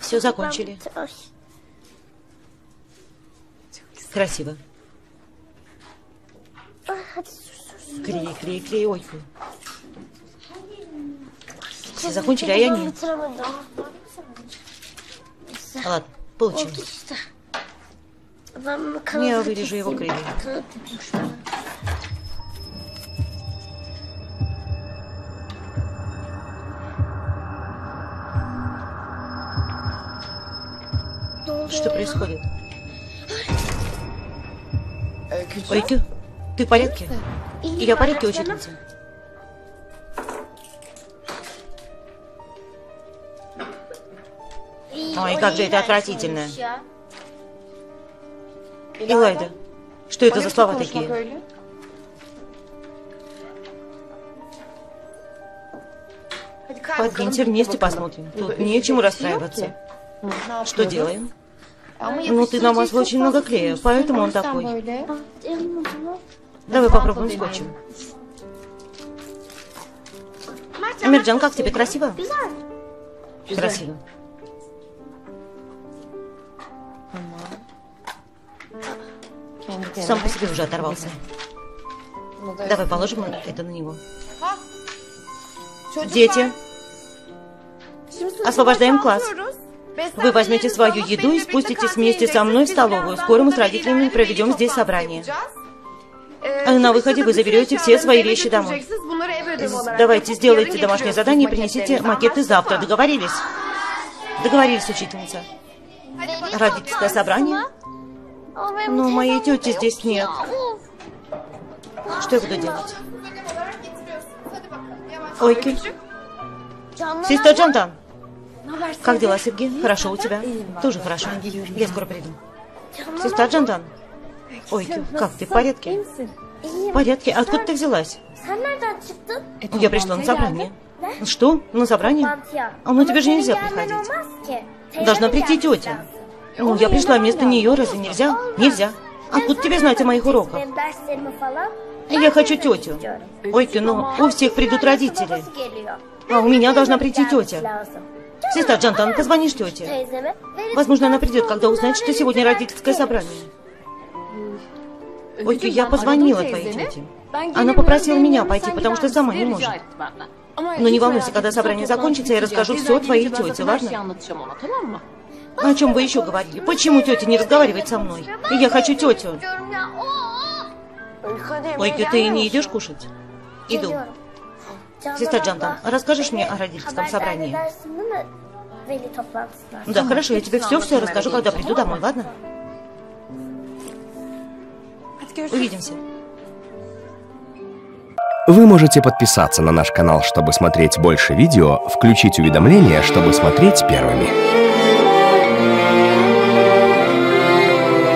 Все закончили. Красиво. Клей, Ойку. Все закончили, а я нет. Ладно, получилось. Я вырежу его криво. Что происходит? Ойку, ты в порядке? Я в порядке, учительница? Ой, как же это отвратительно. Илайда, что это за слова такие? Подвиньте вместе, посмотрим. Тут нечему расстраиваться. Что делаем? Ну, ты намазала очень много клея, поэтому он такой. Давай попробуем скотчем. Мерджан, как тебе? Красиво? Красиво. Сам по себе уже оторвался. Давай положим это на него. Дети, освобождаем класс. Вы возьмете свою еду и спуститесь вместе со мной в столовую. Скоро мы с родителями проведем здесь собрание. А на выходе вы заберете все свои вещи домой. Давайте, сделайте домашнее задание и принесите макеты завтра. Договорились? Договорились, учительница. Родительское собрание? Но моей тети здесь нет. Что я буду делать? Ойку. Сестра Джандан. Как дела, Сергей? Хорошо у тебя? Тоже хорошо. Я скоро приду. Сестра Джандан. Ойку, как ты? В порядке? В порядке? Откуда ты взялась? Я пришла на собрание. Что? На собрание? Но тебе же нельзя приходить. Должна прийти тетя. Ну, я пришла вместо нее, разве нельзя? Нельзя. Откуда тебе знать о моих уроках? Я хочу тетю. Ойку, но у всех придут родители. А у меня должна прийти тетя. Сестра Джандан, позвонишь тете. Возможно, она придет, когда узнает, что сегодня родительское собрание. Ойку, я позвонила твоей тете. Она попросила меня пойти, потому что сама не может. Но не волнуйся, когда собрание закончится, я расскажу все твоей тете, ладно? О чем вы еще говорили? Почему тетя не разговаривает со мной? Я хочу тетю. Ойку, ты не идешь кушать? Иду. Сестра Джандан, расскажешь мне о родительском собрании? Да, хорошо, я тебе все расскажу, когда приду домой, ладно? Увидимся. Вы можете подписаться на наш канал, чтобы смотреть больше видео, включить уведомления, чтобы смотреть первыми.